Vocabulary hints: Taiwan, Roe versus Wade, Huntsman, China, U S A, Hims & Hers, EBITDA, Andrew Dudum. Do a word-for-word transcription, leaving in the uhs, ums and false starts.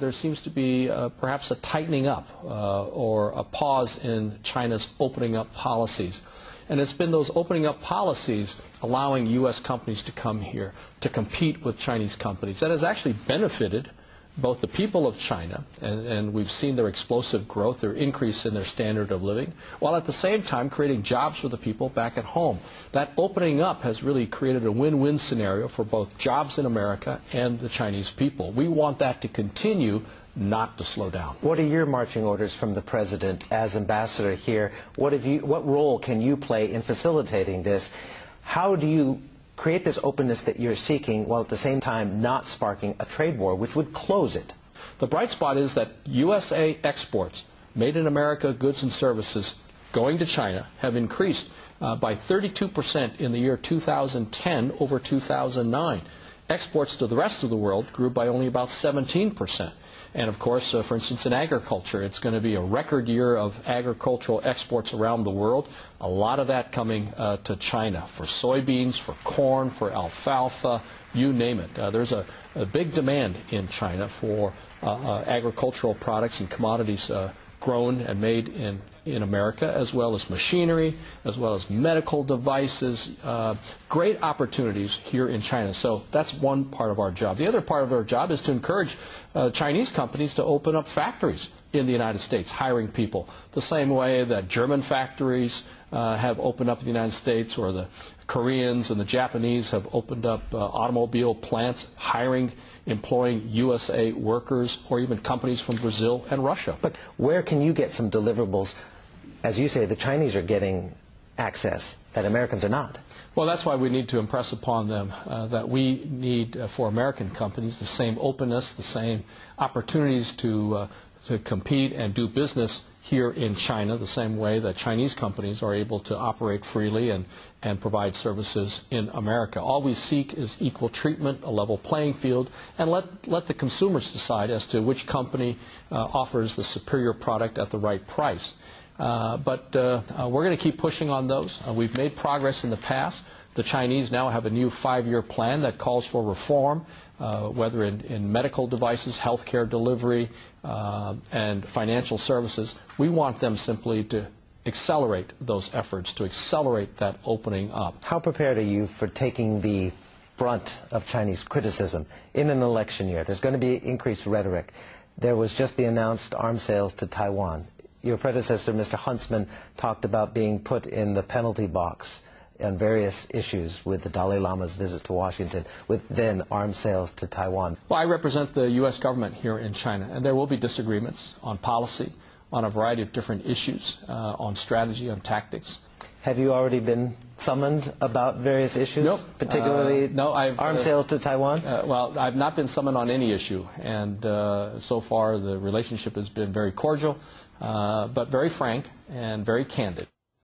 there seems to be uh, perhaps a tightening up uh, or a pause in China's opening up policies. And it's been those opening up policies allowing U S companies to come here to compete with Chinese companies. That has actually benefited both the people of China, and, and we've seen their explosive growth, their increase in their standard of living, while at the same time creating jobs for the people back at home. That opening up has really created a win-win scenario for both jobs in America and the Chinese people. We want that to continue, not to slow down. What are your marching orders from the President as ambassador here? What, have you, what role can you play in facilitating this? How do you create this openness that you're seeking while at the same time not sparking a trade war, which would close it? The bright spot is that U S A exports, made in America goods and services going to China, have increased uh, by thirty-two percent in the year two thousand ten over two thousand nine. Exports to the rest of the world grew by only about seventeen percent. And of course, uh, for instance, in agriculture, it's going to be a record year of agricultural exports around the world. A lot of that coming uh, to China for soybeans, for corn, for alfalfa, you name it. Uh, there's a, a big demand in China for uh, uh, agricultural products and commodities uh, grown and made in, in America, as well as machinery, as well as medical devices, uh, great opportunities here in China. So that's one part of our job. The other part of our job is to encourage uh, Chinese companies to open up factories in the United States, hiring people, the same way that German factories uh, have opened up in the United States, or the Koreans and the Japanese have opened up uh, automobile plants, hiring, employing U S A workers, or even companies from Brazil and Russia. But where can you get some deliverables? As you say, the Chinese are getting access that Americans are not. Well, that's why we need to impress upon them uh, that we need, uh, for American companies, the same openness, the same opportunities to uh, to compete and do business here in China, the same way that Chinese companies are able to operate freely and, and provide services in America. All we seek is equal treatment, a level playing field, and let, let the consumers decide as to which company uh, offers the superior product at the right price. Uh, but uh, uh, we're going to keep pushing on those. Uh, we've made progress in the past. The Chinese now have a new five-year plan that calls for reform, uh, whether in, in medical devices, health care delivery, uh, and financial services. We want them simply to accelerate those efforts, to accelerate that opening up. How prepared are you for taking the brunt of Chinese criticism in an election year? There's going to be increased rhetoric. There was just the announced arms sales to Taiwan. Your predecessor, Mister Huntsman, talked about being put in the penalty box on various issues with the Dalai Lama's visit to Washington, with then arms sales to Taiwan. Well, I represent the U S government here in China, and there will be disagreements on policy, on a variety of different issues, uh, on strategy, on tactics. Have you already been summoned about various issues, nope. particularly uh, no, I've, arms uh, sales to Taiwan? Uh, well, I've not been summoned on any issue, and uh, so far the relationship has been very cordial, uh, but very frank and very candid.